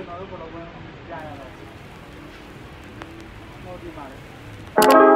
que no lo coloco en plana. No te mares.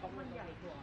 ของมันใหญ่กว่า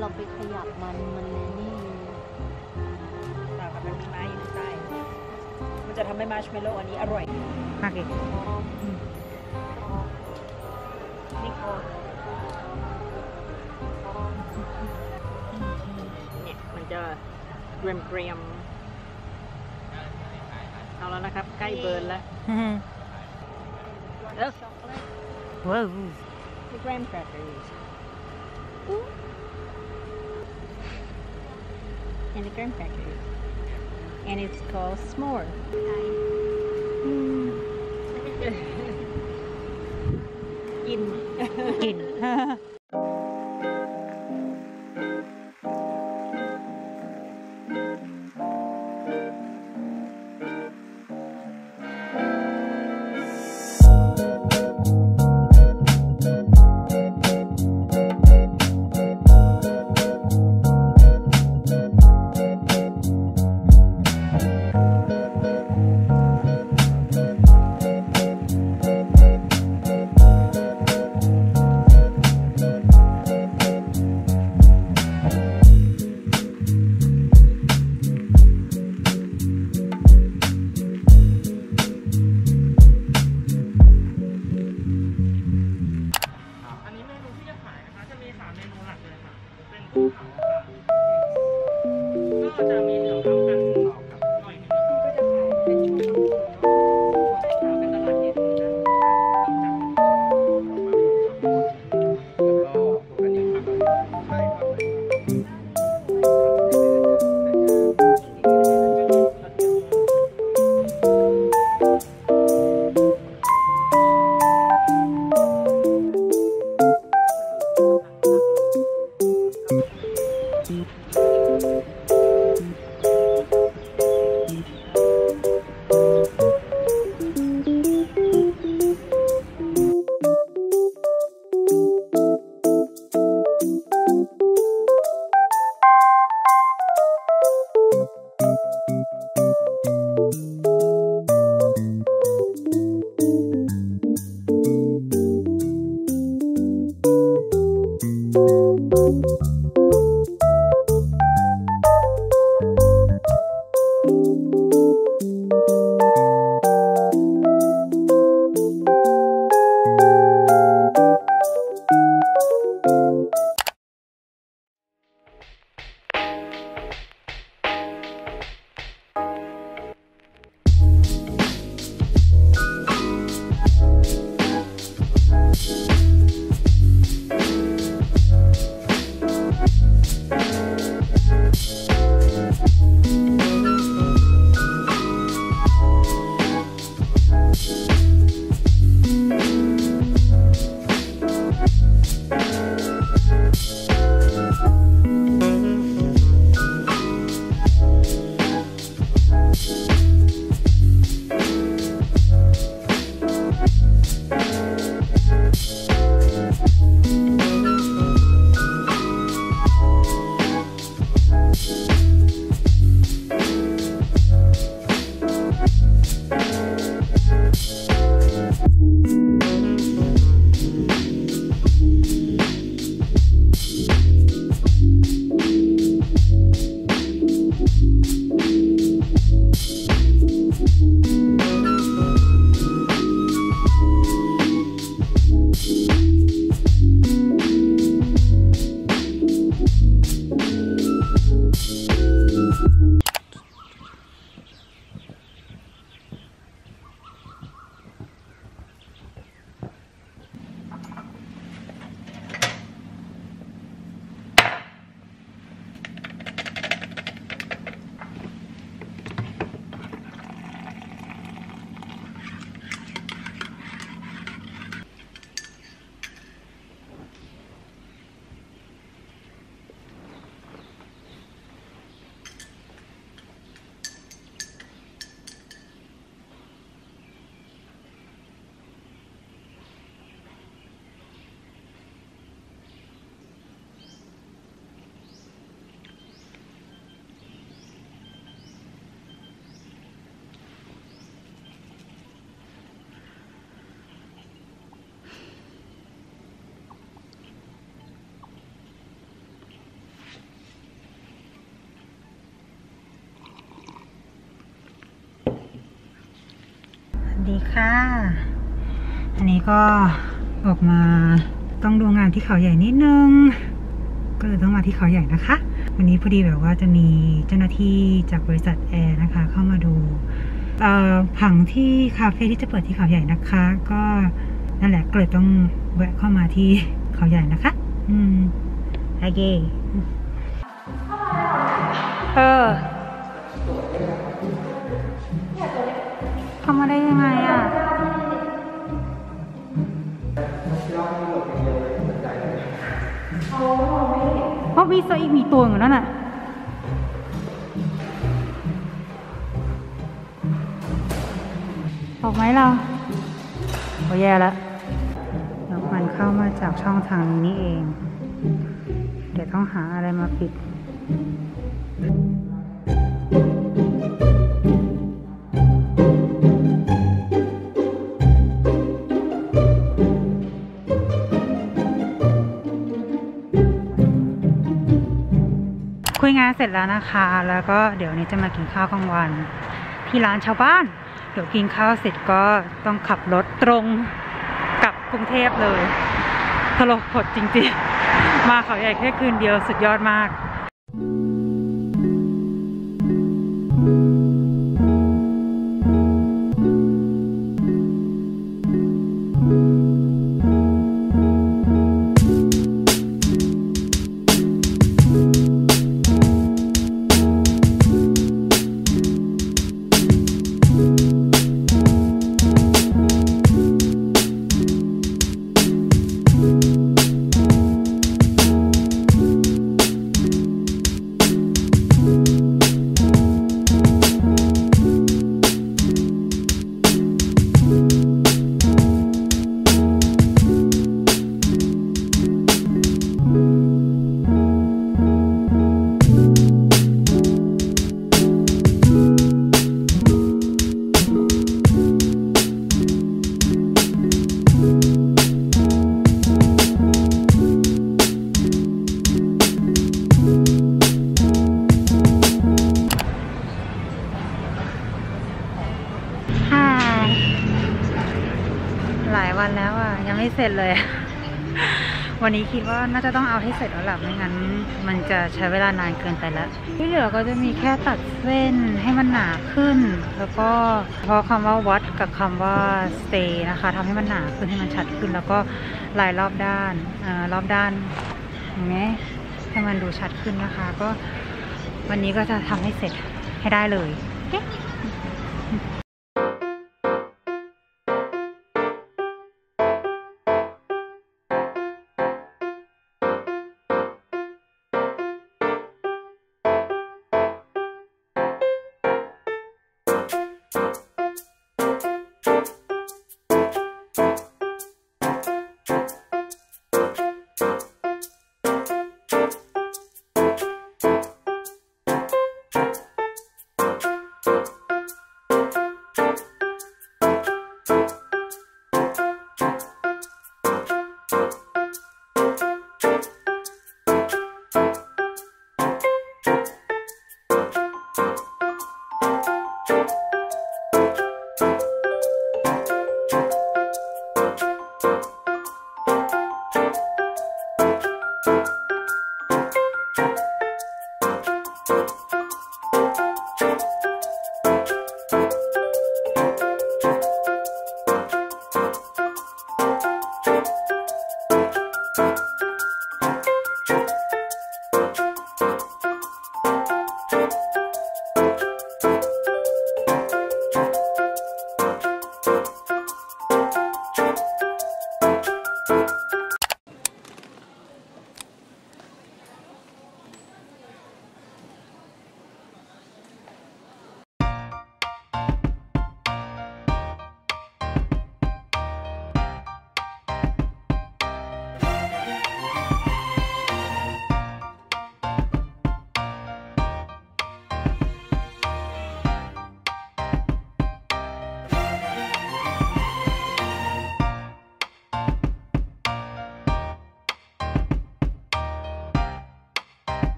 เราไปขยับมันเลยนี่ต่างกับน้ำม้าอยู่ใต้มันจะทำให้มาร์ชเมลโล่อันนี้อร่อยมากเลยนี่ก็เนี่ยมันจะเกรียมๆเอาแล้วนะครับใกล้เบิร์นแล้วแล้วช็อกโกแลตว้าวมีแกรมแครกเกอร์and the graham crackers and it's called s'more. In. ดีค่ะอันนี้ก็ออกมาต้องดูงานที่เขาใหญ่นิดนึงก็เลยต้องมาที่เขาใหญ่นะคะวันนี้พอดีแบบว่าจะมีเจ้าหน้าที่จากบริษัทแอร์นะคะเข้ามาดูผังที่คาเฟ่ที่จะเปิดที่เขาใหญ่นะคะก็นั่นแหละก็เลยต้องแวะเข้ามาที่เขาใหญ่นะคะโอเคเข้ามาได้ยังไงอ่ะเพราะมีเสืออีกมีตัวอยู่นั่นน่ะออกไหมเราโอ้ยแย่แล้วแล้วมันเข้ามาจากช่องทางนี้นี่เองเดี๋ยวต้องหาอะไรมาปิดคุยงานเสร็จแล้วนะคะแล้วก็เดี๋ยวนี้จะมากินข้าวกลางวันที่ร้านชาวบ้านเดี๋ยวกินข้าวเสร็จก็ต้องขับรถตรงกลับกรุงเทพเลยตลกผดจริงๆมาเขาใหญ่แค่คืนเดียวสุดยอดมากหลายวันแล้วอ่ะยังไม่เสร็จเลย วันนี้คิดว่าน่าจะต้องเอาให้เสร็จแล้วแหละไม่งั้นมันจะใช้เวลานานเกินไปแล้วที่เหลือก็จะมีแค่ตัดเส้นให้มันหนาขึ้นแล้วก็เพราะคำว่าวัดกับคำว่า stay นะคะทำให้มันหนาขึ้นให้มันชัดขึ้นแล้วก็ลายรอบด้านอย่างนี้ให้มันดูชัดขึ้นนะคะก็วันนี้ก็จะทำให้เสร็จให้ได้เลย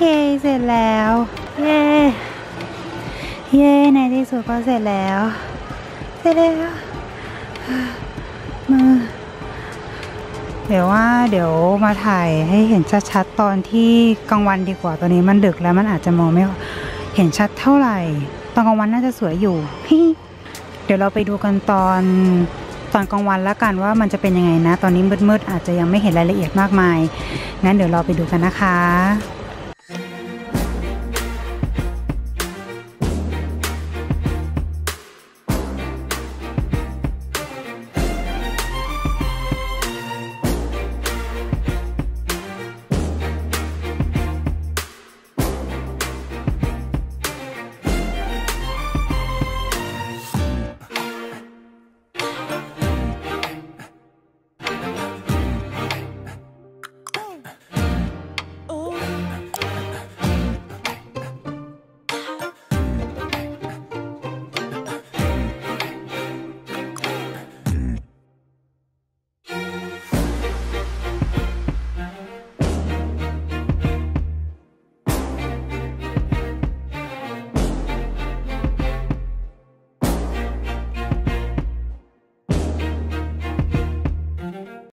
เย้เสร็จแล้วเย้เย้ในที่สุดก็เสร็จแล้วเสร็จแล้วมือเดี๋ยวว่าเดี๋ยวมาถ่ายให้เห็นชัดๆตอนที่กลางวันดีกว่าตอนนี้มันดึกแล้วมันอาจจะมองไม่เห็นชัดเท่าไหร่ตอนกลางวันน่าจะสวยอยู่ เดี๋ยวเราไปดูกันตอนกลางวันแล้วกันว่ามันจะเป็นยังไงนะตอนนี้มืดๆอาจจะยังไม่เห็นรายละเอียดมากมายงั้นเดี๋ยวเราไปดูกันนะคะ